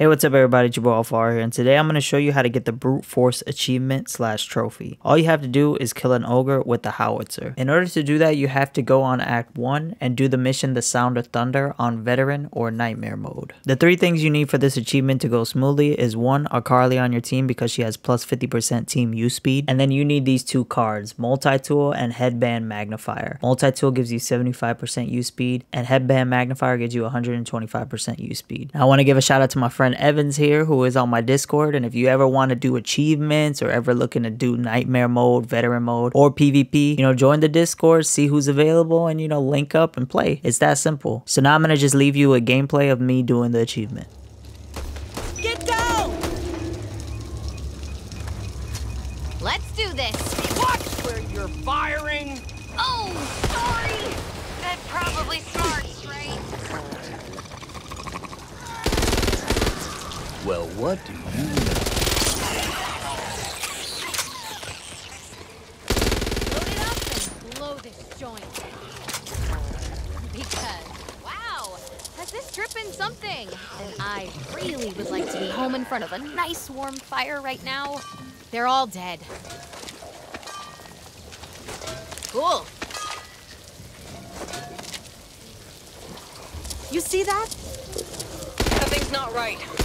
Hey, what's up everybody, Jabal Alfar here, and today I'm going to show you how to get the brute force achievement / trophy. All you have to do is kill an ogre with the howitzer. In order to do that, you have to go on act 1 and do the mission The Sound of Thunder on veteran or nightmare mode. The three things you need for this achievement to go smoothly is 1. A Carly on your team because she has plus 50% team use speed, and then you need these two cards, Multi-Tool and Headband Magnifier. Multi-Tool gives you 75% use speed and Headband Magnifier gives you 125% use speed. Now, I want to give a shout out to my friend And Evans here, who is on my Discord, and if you ever want to do achievements or ever looking to do nightmare mode, veteran mode, or PvP, join the Discord, see who's available, and link up and play. It's that simple. So now I'm gonna just leave you a gameplay of me doing the achievement. Get down! Let's do this. Watch where you're firing. Oh, sorry. That probably smarts, right? Well, what do you know? Load it up and blow this joint. Because, wow, has this trip been something? And I really would like to be home in front of a nice warm fire right now. They're all dead. Cool. You see that? Something's not right.